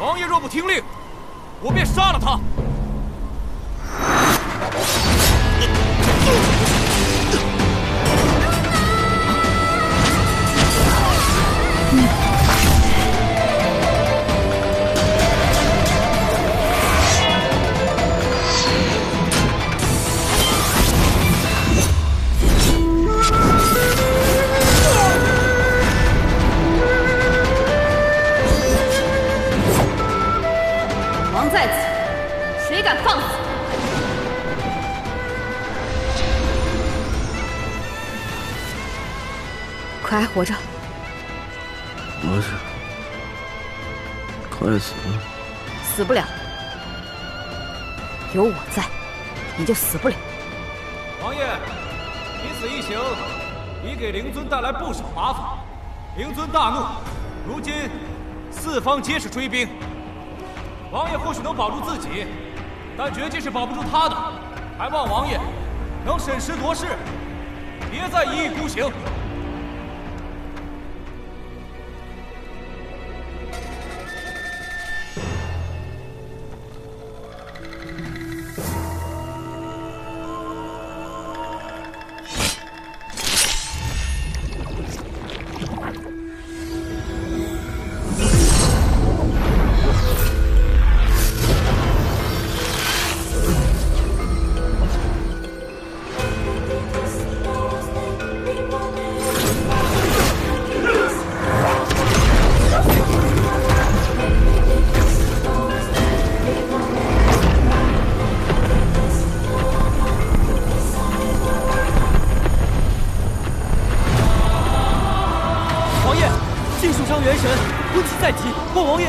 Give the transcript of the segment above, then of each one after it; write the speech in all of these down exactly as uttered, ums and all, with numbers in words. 王爷若不听令，我便杀了他。 可还活着？不是，快死了。死不了，有我在，你就死不了。王爷，你此一行，已给灵尊带来不少麻烦。灵尊大怒，如今四方皆是追兵。王爷或许能保住自己，但绝技是保不住他的。还望王爷能审时度势，别再一意孤行。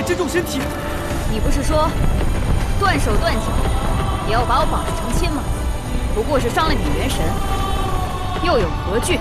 珍重身体。你不是说断手断脚也要把我绑成亲吗？不过是伤了你元神，又有何惧？